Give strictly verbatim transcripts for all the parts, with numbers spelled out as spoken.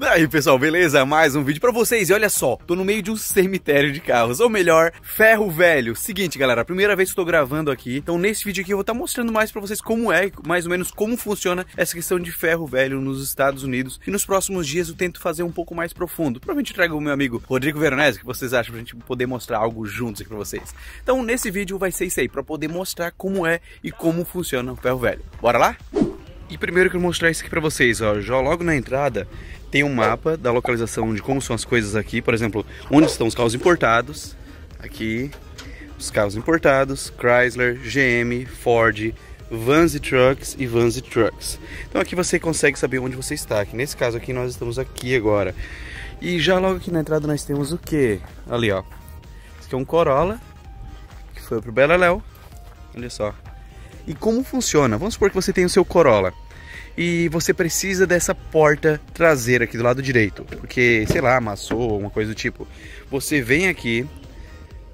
Aí pessoal, beleza? Mais um vídeo pra vocês. E olha só, tô no meio de um cemitério de carros, ou melhor, ferro velho. Seguinte galera, primeira vez que tô gravando aqui, então nesse vídeo aqui eu vou estar mostrando mais pra vocês como é, mais ou menos como funciona essa questão de ferro velho nos Estados Unidos. E nos próximos dias eu tento fazer um pouco mais profundo. Provavelmente eu trago o meu amigo Rodrigo Veronese, que vocês acham, pra gente poder mostrar algo juntos aqui pra vocês. Então nesse vídeo vai ser isso aí, pra poder mostrar como é e como funciona o ferro velho. Bora lá? E primeiro que eu vou mostrar isso aqui pra vocês, ó, já logo na entrada tem um mapa da localização de como são as coisas aqui, por exemplo, onde estão os carros importados, aqui, os carros importados, Chrysler, G M, Ford, Vans e Trucks e Vans e Trucks. Então aqui você consegue saber onde você está, que nesse caso aqui nós estamos aqui agora. E já logo aqui na entrada nós temos o que? Ali ó, esse aqui é um Corolla, que foi pro Bela Léo, olha só. E como funciona? Vamos supor que você tem o seu Corolla e você precisa dessa porta traseira aqui do lado direito, porque, sei lá, amassou, uma coisa do tipo. Você vem aqui,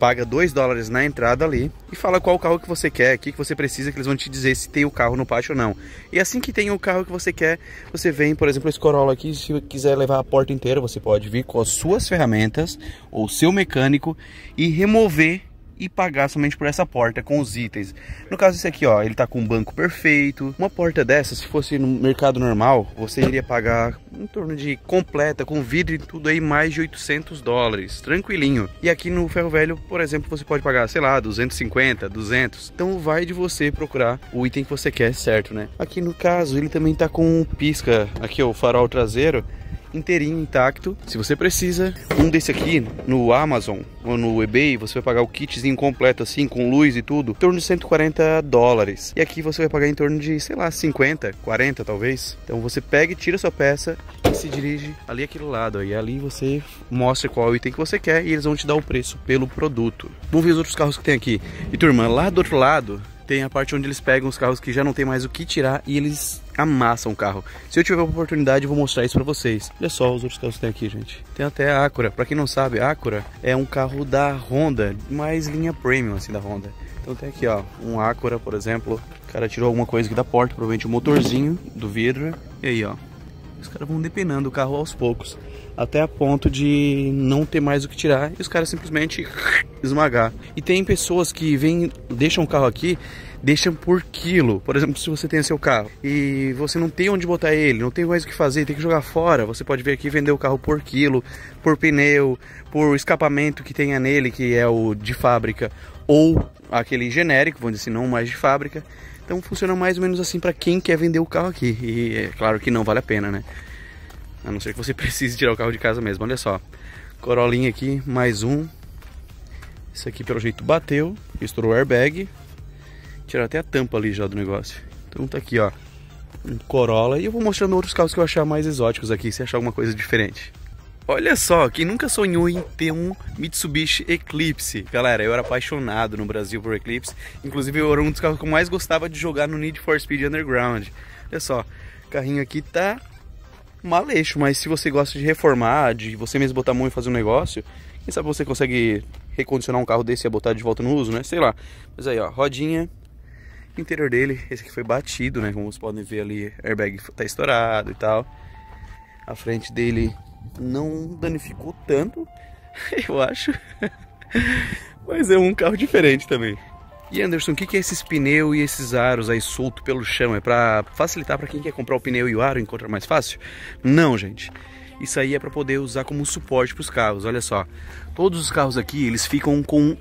paga dois dólares na entrada ali e fala qual carro que você quer, o que você precisa, que eles vão te dizer se tem o carro no pátio ou não. E assim que tem o carro que você quer, você vem, por exemplo, esse Corolla aqui, se quiser levar a porta inteira, você pode vir com as suas ferramentas ou seu mecânico e remover e pagar somente por essa porta com os itens. No caso esse aqui, ó, ele tá com um banco perfeito. Uma porta dessa, se fosse no mercado normal, você iria pagar em torno de completa, com vidro e tudo aí, mais de oitocentos dólares, tranquilinho. E aqui no ferro velho, por exemplo, você pode pagar, sei lá, duzentos e cinquenta, duzentos. Então vai de você procurar o item que você quer, certo, né? Aqui no caso, ele também tá com um pisca, aqui ó, o farol traseiro inteirinho, intacto. Se você precisa um desse aqui no Amazon ou no eBay, você vai pagar o kitzinho completo assim, com luz e tudo, em torno de cento e quarenta dólares. E aqui você vai pagar em torno de, sei lá, cinquenta, quarenta talvez. Então você pega e tira a sua peça e se dirige ali aquele lado. E ali você mostra qual item que você quer e eles vão te dar o preço pelo produto. Vamos ver os outros carros que tem aqui. E turma, lá do outro lado tem a parte onde eles pegam os carros que já não tem mais o que tirar e eles amassam o carro. Se eu tiver a oportunidade, eu vou mostrar isso pra vocês. Olha só os outros carros que tem aqui, gente. Tem até a Acura. Pra quem não sabe, a Acura é um carro da Honda, mais linha premium, assim, da Honda. Então tem aqui, ó, um Acura, por exemplo. O cara tirou alguma coisa aqui da porta, provavelmente o motorzinho do vidro. E aí, ó, os caras vão depenando o carro aos poucos, até a ponto de não ter mais o que tirar e os caras simplesmente esmagar. E tem pessoas que vêm, deixam o carro aqui, deixam por quilo. Por exemplo, se você tem o seu carro e você não tem onde botar ele, não tem mais o que fazer, tem que jogar fora, você pode vir aqui vender o carro por quilo, por pneu, por escapamento que tenha nele, que é o de fábrica, ou aquele genérico, vamos dizer assim, não mais de fábrica. Então funciona mais ou menos assim para quem quer vender o carro aqui. E é claro que não vale a pena, né? A não ser que você precise tirar o carro de casa mesmo. Olha só, Corolinha aqui, mais um. Isso aqui pelo jeito bateu, estourou o airbag. Tiraram até a tampa ali já do negócio. Então tá aqui, ó, um Corolla. E eu vou mostrando outros carros que eu achar mais exóticos aqui, se achar alguma coisa diferente. Olha só, quem nunca sonhou em ter um Mitsubishi Eclipse? Galera, eu era apaixonado no Brasil por Eclipse. Inclusive, eu era um dos carros que eu mais gostava de jogar no Need for Speed Underground. Olha só, o carrinho aqui tá maleixo, mas se você gosta de reformar, de você mesmo botar a mão e fazer um negócio, quem sabe você consegue recondicionar um carro desse e botar de volta no uso, né? Sei lá. Mas aí, ó, rodinha, interior dele, esse aqui foi batido, né? Como vocês podem ver ali, airbag tá estourado e tal. A frente dele não danificou tanto, eu acho, mas é um carro diferente também. E Anderson, o que, que é esses pneus e esses aros aí solto pelo chão? É para facilitar para quem quer comprar o pneu e o aro, encontrar mais fácil? Não, gente, isso aí é para poder usar como suporte para os carros. Olha só, todos os carros aqui eles ficam com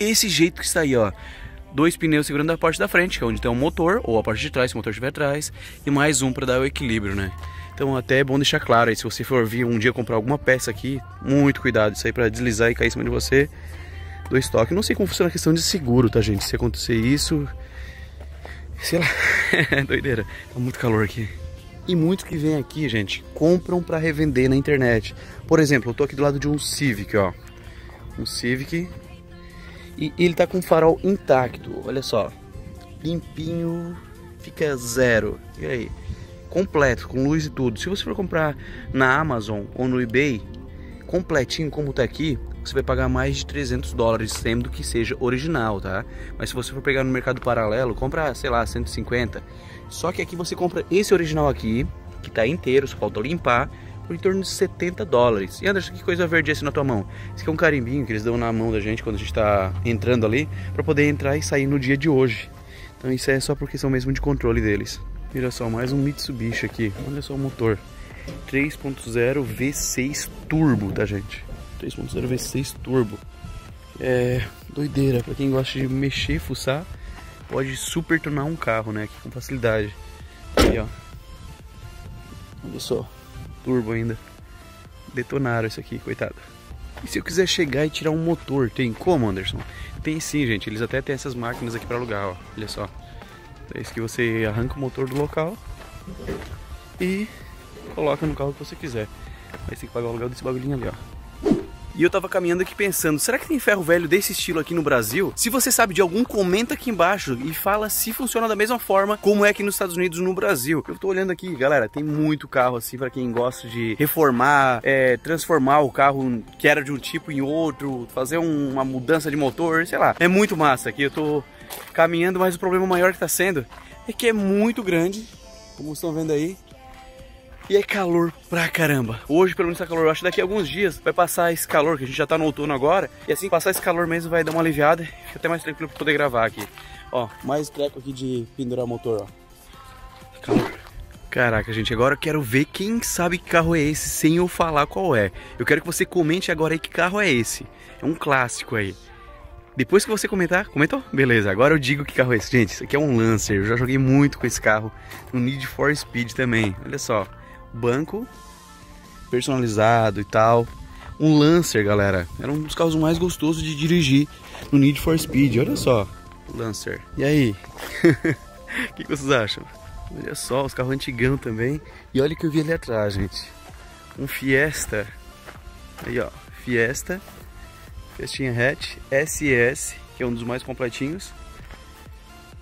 esse jeito que está aí, ó. Dois pneus segurando a parte da frente, que é onde tem o motor, ou a parte de trás, se o motor estiver atrás, e mais um para dar o equilíbrio, né? Então até é bom deixar claro aí, se você for vir um dia comprar alguma peça aqui, muito cuidado, isso aí para deslizar e cair em cima de você, dois toques. Não sei como funciona a questão de seguro, tá, gente? Se acontecer isso, sei lá, doideira, tá muito calor aqui. E muitos que vêm aqui, gente, compram para revender na internet. Por exemplo, eu tô aqui do lado de um Civic, ó, um Civic. E ele tá com o farol intacto, olha só, limpinho, fica zero, e aí, completo, com luz e tudo. Se você for comprar na Amazon ou no eBay, completinho como tá aqui, você vai pagar mais de trezentos dólares, sendo que seja original, tá? Mas se você for pegar no mercado paralelo, compra, sei lá, cento e cinquenta. Só que aqui você compra esse original aqui, que tá inteiro, só falta limpar, por em torno de setenta dólares. E Anderson, que coisa verde esse na tua mão? Esse aqui é um carimbinho que eles dão na mão da gente quando a gente tá entrando ali, para poder entrar e sair no dia de hoje. Então isso aí é só por questão mesmo de controle deles. Olha só, mais um Mitsubishi aqui. Olha só o motor. três ponto zero V seis Turbo, tá, gente? três ponto zero V seis Turbo. É doideira. Pra quem gosta de mexer e fuçar, pode super tornar um carro, né? Aqui com facilidade. Aí, ó. Olha só. Turbo ainda. Detonaram isso aqui, coitado. E se eu quiser chegar e tirar um motor, tem como, Anderson? Tem sim, gente. Eles até têm essas máquinas aqui pra alugar, ó. Olha só. É isso que você arranca o motor do local e coloca no carro que você quiser. Mas tem que pagar o aluguel desse bagulhinho ali, ó. E eu tava caminhando aqui pensando, será que tem ferro velho desse estilo aqui no Brasil? Se você sabe de algum, comenta aqui embaixo e fala se funciona da mesma forma como é aqui nos Estados Unidos no Brasil. Eu tô olhando aqui, galera, tem muito carro assim pra quem gosta de reformar, é, transformar o carro que era de um tipo em outro, fazer um, uma mudança de motor, sei lá. É muito massa aqui, eu tô caminhando, mas o problema maior que tá sendo é que é muito grande, como vocês estão vendo aí. E é calor pra caramba. Hoje pelo menos tá calor, eu acho que daqui a alguns dias vai passar esse calor, que a gente já tá no outono agora. E assim passar esse calor mesmo vai dar uma aliviada, fica até mais tranquilo pra poder gravar aqui. Ó, mais treco aqui de pendurar motor, ó. Calor. Caraca, gente, agora eu quero ver quem sabe que carro é esse sem eu falar qual é. Eu quero que você comente agora aí que carro é esse. É um clássico aí. Depois que você comentar, comentou? Beleza, agora eu digo que carro é esse. Gente, isso aqui é um Lancer, eu já joguei muito com esse carro no Need for Speed também, olha só. Banco personalizado e tal. Um Lancer, galera. Era um dos carros mais gostosos de dirigir no Need for Speed. Olha só. Lancer. E aí? O que, que vocês acham? Olha só, os carros antigão também. E olha o que eu vi ali atrás, gente. Um Fiesta. Aí, ó. Fiesta. Fiestinha hatch. S S, que é um dos mais completinhos.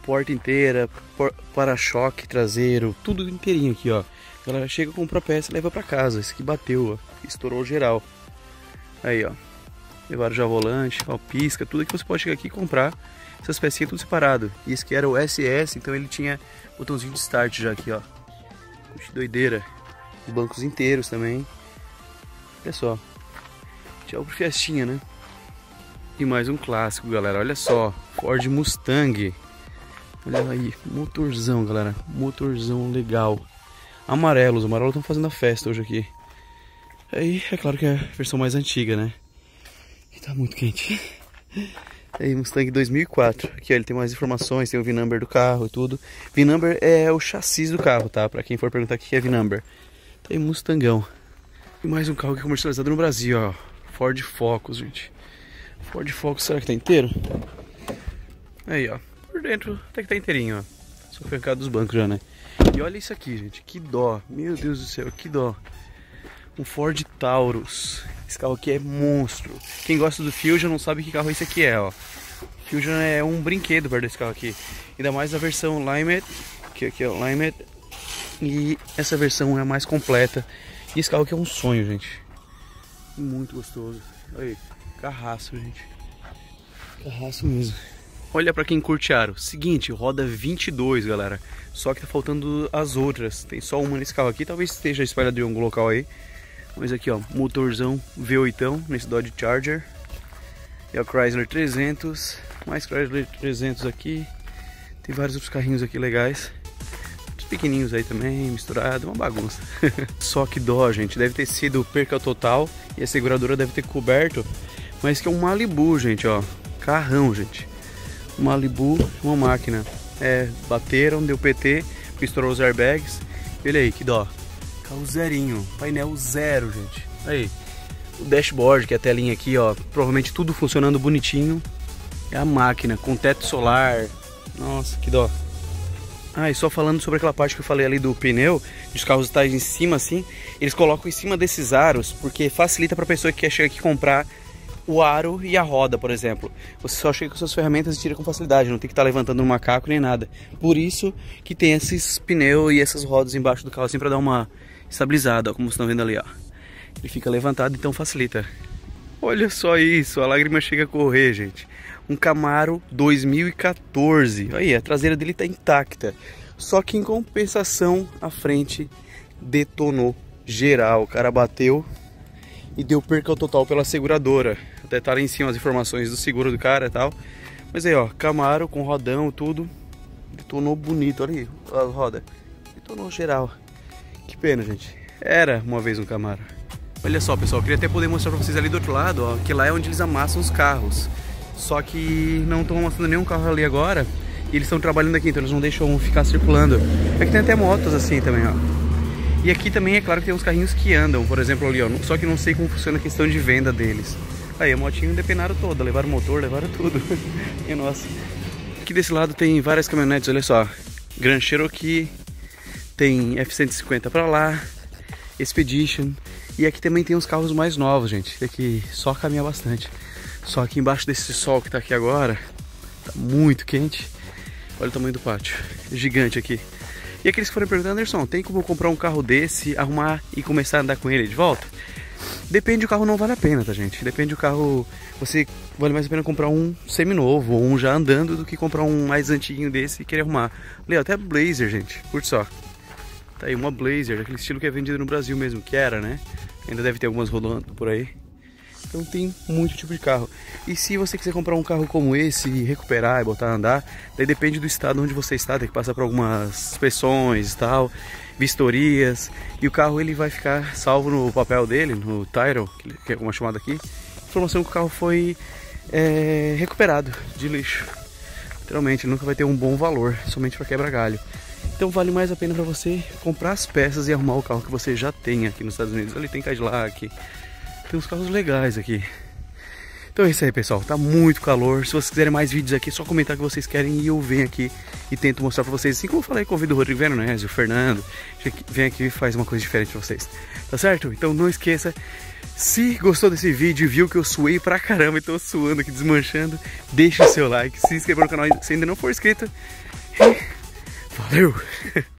Porta inteira, por... para-choque traseiro, tudo inteirinho aqui, ó. Ela chega, compra a peça e leva pra casa. Esse aqui bateu, ó. Estourou geral. Aí, ó. Levaram já volante, ó, pisca, tudo que você pode chegar aqui e comprar. Essas pecinhas tudo separado. E esse aqui era o S S, então ele tinha botãozinho de start já aqui, ó. Puxa, doideira. Os bancos inteiros também. Olha só. Tchau pro Fiestinha, né? E mais um clássico, galera. Olha só. Ford Mustang. Olha aí. Motorzão, galera. Motorzão legal. Amarelos, os amarelos estão fazendo a festa hoje aqui. Aí, é claro que é a versão mais antiga, né? E tá muito quente. Aí, Mustang dois mil e quatro. Aqui, ó, ele tem mais informações, tem o V-Number do carro e tudo. V-Number é o chassi do carro, tá? Pra quem for perguntar o que é V-Number. Tem Mustangão. E mais um carro que é comercializado no Brasil, ó. Ford Focus, gente. Ford Focus, será que tá inteiro? Aí, ó. Por dentro até que tá inteirinho, ó. Só foi arrancado dos bancos já, né? E olha isso aqui, gente, que dó, meu Deus do céu, que dó. Um Ford Taurus, esse carro aqui é monstro. Quem gosta do Fusion não sabe que carro esse aqui é, ó. Fusion é um brinquedo perto desse carro aqui. Ainda mais a versão Limet, que aqui é o Limet. E essa versão é a mais completa. E esse carro aqui é um sonho, gente. Muito gostoso. Olha aí, carraço, gente. Carraço mesmo. Olha pra quem curte aro, seguinte, roda vinte e dois, galera, só que tá faltando as outras, tem só uma nesse carro aqui, talvez esteja espalhado em algum local aí, mas aqui ó, motorzão V oito nesse Dodge Charger, e a Chrysler trezentos, mais Chrysler trezentos aqui, tem vários outros carrinhos aqui legais, os pequenininhos aí também, misturado, uma bagunça, só que dó, gente, deve ter sido perca total, e a seguradora deve ter coberto, mas que é um Malibu, gente, ó, carrão, gente. Malibu, uma máquina. É, bateram, deu P T, estourou os airbags. Olha aí, que dó. Carro zerinho, painel zero, gente. Aí, o dashboard, que é a telinha aqui, ó. Provavelmente tudo funcionando bonitinho. É a máquina, com teto solar. Nossa, que dó. Ah, e só falando sobre aquela parte que eu falei ali do pneu, dos carros estarem em cima assim, eles colocam em cima desses aros, porque facilita pra pessoa que quer chegar aqui e comprar o aro e a roda, por exemplo. Você só chega com suas ferramentas e tira com facilidade, não tem que estar tá levantando um macaco nem nada. Por isso que tem esses pneus e essas rodas embaixo do carro, assim, para dar uma estabilizada, ó, como vocês estão vendo ali, ó. Ele fica levantado, então facilita. Olha só isso, a lágrima chega a correr, gente. Um Camaro dois mil e quatorze. Aí, a traseira dele tá intacta. Só que em compensação, a frente detonou geral. O cara bateu e deu perca total pela seguradora. Até tá lá em cima as informações do seguro do cara e tal. Mas aí, ó, Camaro com rodão, tudo. Detonou bonito, olha aí a roda. Detonou geral. Que pena, gente. Era uma vez um Camaro. Olha só, pessoal, eu queria até poder mostrar pra vocês ali do outro lado, ó, que lá é onde eles amassam os carros. Só que não estão amassando nenhum carro ali agora. E eles estão trabalhando aqui, então eles não deixam ficar circulando. É que tem até motos assim também, ó. E aqui também é claro que tem uns carrinhos que andam, por exemplo ali, ó. Só que não sei como funciona a questão de venda deles. Aí a motinha depenaram toda, levaram o motor, levaram tudo. E nossa. Aqui desse lado tem várias caminhonetes, olha só. Grand Cherokee, tem F cento e cinquenta pra lá, Expedition. E aqui também tem uns carros mais novos, gente. Tem que só caminhar bastante. Só aqui embaixo desse sol que tá aqui agora, tá muito quente. Olha o tamanho do pátio, gigante aqui. E aqueles que foram perguntar, Anderson, tem como comprar um carro desse, arrumar e começar a andar com ele de volta? Depende, o carro não vale a pena, tá, gente? Depende do carro, você vale mais a pena comprar um seminovo ou um já andando do que comprar um mais antiguinho desse e querer arrumar. Olha, até Blazer, gente, curte só. Tá aí uma Blazer, aquele estilo que é vendido no Brasil mesmo, que era, né? Ainda deve ter algumas rolando por aí. Então tem muito tipo de carro. E se você quiser comprar um carro como esse e recuperar e botar a andar, daí depende do estado onde você está, tem que passar por algumas inspeções e tal, vistorias, e o carro ele vai ficar salvo no papel dele, no title, que é como é chamado aqui, informação que o carro foi é, recuperado de lixo. Literalmente, ele nunca vai ter um bom valor, somente para quebra galho. Então vale mais a pena para você comprar as peças e arrumar o carro que você já tem aqui nos Estados Unidos. Ali tem Cadillac, tem uns carros legais aqui. Então é isso aí, pessoal, tá muito calor. Se vocês quiserem mais vídeos aqui, é só comentar o que vocês querem e eu venho aqui e tento mostrar pra vocês. Assim como eu falei, convido o Rodrigo Veronese, o Fernando, vem aqui e faz uma coisa diferente pra vocês. Tá certo? Então não esqueça, se gostou desse vídeo e viu que eu suei pra caramba e tô suando aqui, desmanchando, deixa o seu like, se inscreva no canal se ainda não for inscrito. Valeu!